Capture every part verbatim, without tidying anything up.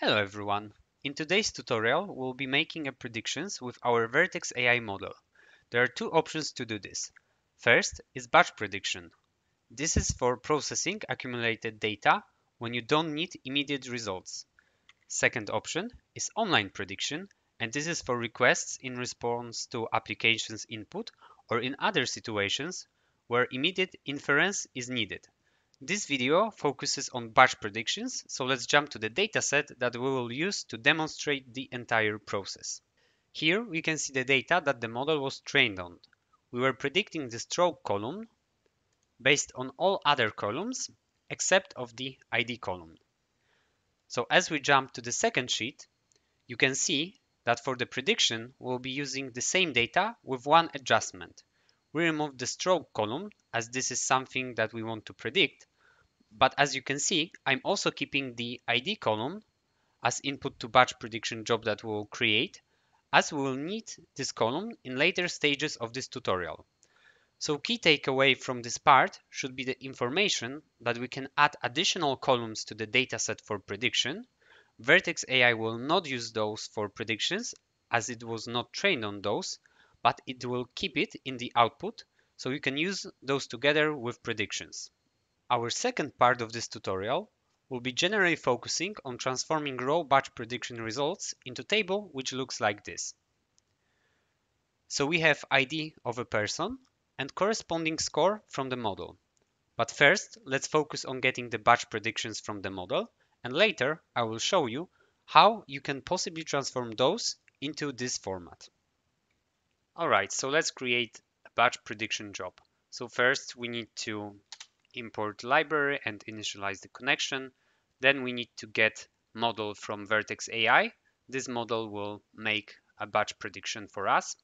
Hello everyone! In today's tutorial, we'll be making a predictions with our Vertex A I model. There are two options to do this. First is batch prediction. This is for processing accumulated data when you don't need immediate results. Second option is online prediction, and this is for requests in response to applications input or in other situations where immediate inference is needed. This video focuses on batch predictions, so let's jump to the dataset that we will use to demonstrate the entire process. Here we can see the data that the model was trained on. We were predicting the stroke column based on all other columns except of the I D column. So as we jump to the second sheet, you can see that for the prediction we'll be using the same data with one adjustment. We removed the stroke column as this is something that we want to predict, but as you can see, I'm also keeping the I D column as input to batch prediction job that we will create, as we will need this column in later stages of this tutorial. So key takeaway from this part should be the information that we can add additional columns to the dataset for prediction. Vertex A I will not use those for predictions as it was not trained on those, but it will keep it in the output, so you can use those together with predictions. Our second part of this tutorial will be generally focusing on transforming raw batch prediction results into table which looks like this. So we have I D of a person and corresponding score from the model. But first, let's focus on getting the batch predictions from the model, and later I will show you how you can possibly transform those into this format. Alright, so let's create a batch prediction job. So first we need to import library and initialize the connection. Then we need to get model from Vertex A I. This model will make a batch prediction for us.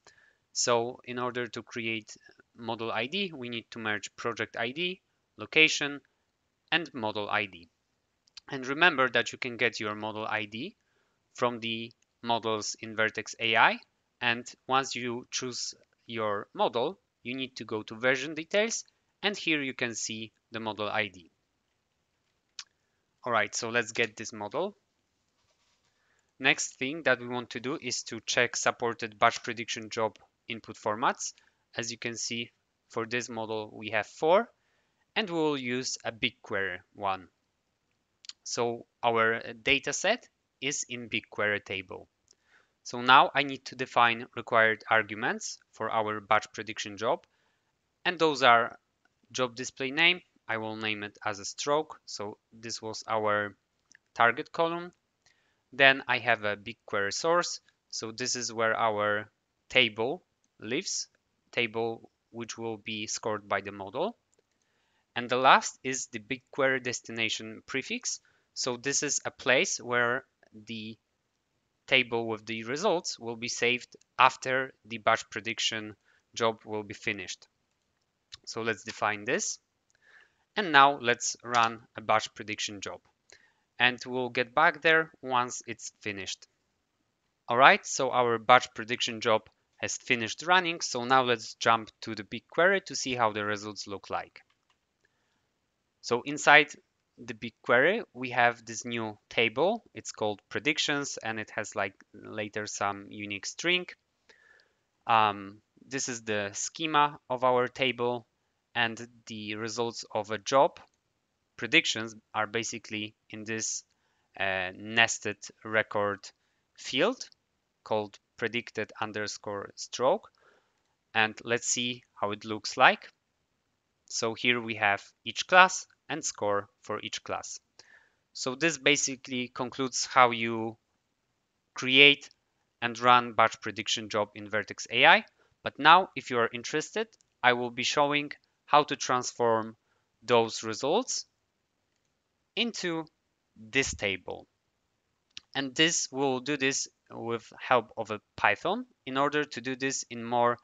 So in order to create model I D, we need to merge project I D, location, and model I D. And remember that you can get your model I D from the models in Vertex A I. And once you choose your model, you need to go to version details, and here you can see the model I D. Alright, so let's get this model. Next thing that we want to do is to check supported batch prediction job input formats. As you can see, for this model we have four, and we will use a BigQuery one. So our dataset is in BigQuery table. So now I need to define required arguments for our batch prediction job, and those are job display name. I will name it as a stroke, so this was our target column. Then I have a BigQuery source, so this is where our table lives, table which will be scored by the model. And the last is the BigQuery destination prefix, so this is a place where the table with the results will be saved after the batch prediction job will be finished. So let's define this, and now let's run a batch prediction job, and we'll get back there once it's finished. Alright, so our batch prediction job has finished running, so now let's jump to the BigQuery to see how the results look like. So inside the BigQuery we have this new table, it's called predictions, and it has like later some unique string. Um, this is the schema of our table, and the results of a job predictions are basically in this uh, nested record field called predicted underscore stroke, and let's see how it looks like. So here we have each class and score for each class. So this basically concludes how you create and run batch prediction job in Vertex A I. But now, if you are interested, I will be showing how to transform those results into this table. And this we'll do this with help of a Python in order to do this in more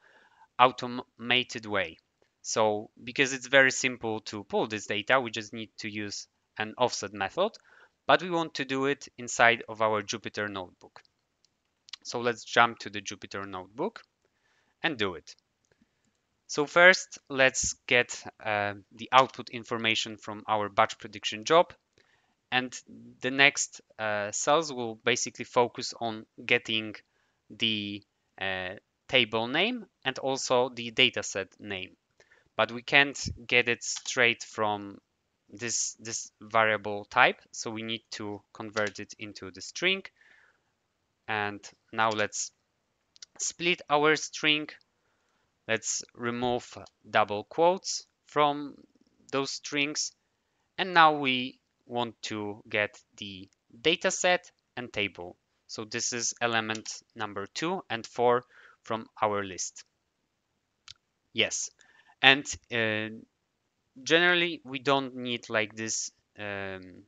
automated way. So because it's very simple to pull this data, we just need to use an offset method, but we want to do it inside of our Jupyter notebook. So let's jump to the Jupyter notebook and do it. So first, let's get uh, the output information from our batch prediction job. And the next uh, cells will basically focus on getting the uh, table name and also the dataset name. But we can't get it straight from this, this variable type. So we need to convert it into the string. And now let's split our string. Let's remove double quotes from those strings. And now we want to get the dataset and table. So this is element number two and four from our list. Yes. And uh, generally, we don't need like this um,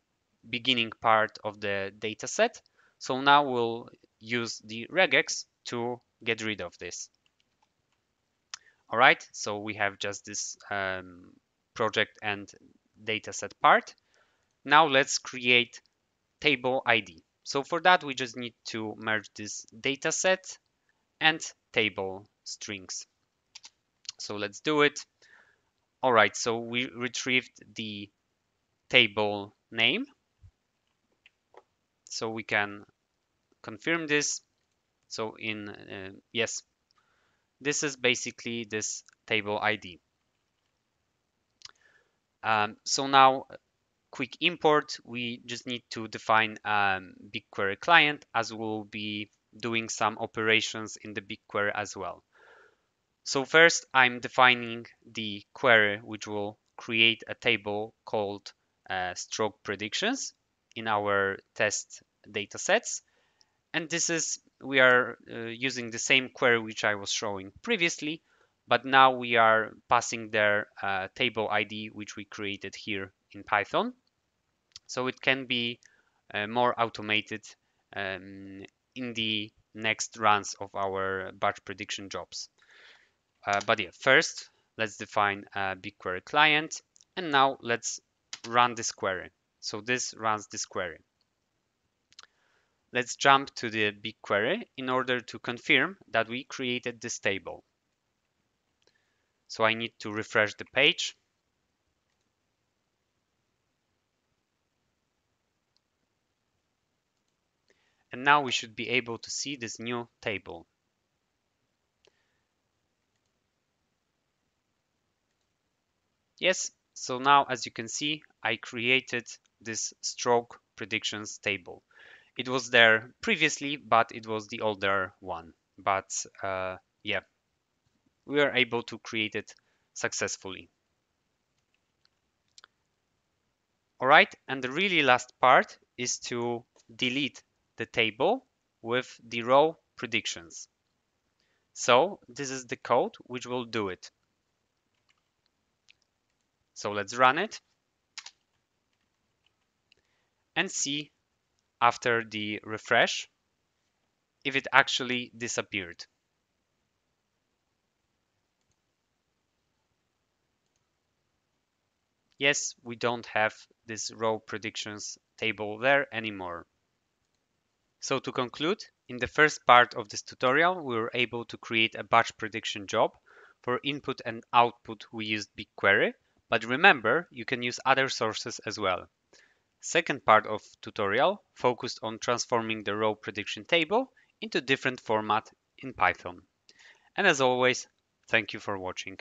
beginning part of the dataset. So now we'll use the regex to get rid of this. All right, so we have just this um, project and dataset part. Now let's create table I D. So for that, we just need to merge this dataset and table strings. So let's do it. All right, so we retrieved the table name. So we can confirm this. So in, uh, yes, this is basically this table I D. Um, so now quick import, we just need to define um, BigQuery client, as we'll be doing some operations in the BigQuery as well. So first, I'm defining the query, which will create a table called uh, stroke predictions in our test datasets. And this is, we are uh, using the same query which I was showing previously, but now we are passing their uh, table I D, which we created here in Python. So it can be uh, more automated um, in the next runs of our batch prediction jobs. Uh, but yeah, first, let's define a BigQuery client. And now let's run this query. So this runs this query. Let's jump to the BigQuery in order to confirm that we created this table. So I need to refresh the page. And now we should be able to see this new table. Yes, so now as you can see, I created this stroke predictions table. It was there previously, but it was the older one. But uh, yeah, we are able to create it successfully. All right, and the really last part is to delete the table with the row predictions. So this is the code which will do it. So let's run it and see after the refresh if it actually disappeared. Yes, we don't have this row predictions table there anymore. So to conclude, in the first part of this tutorial, we were able to create a batch prediction job. For input and output, we used BigQuery. But remember, you can use other sources as well. Second part of tutorial focused on transforming the row prediction table into different format in Python. And as always, thank you for watching.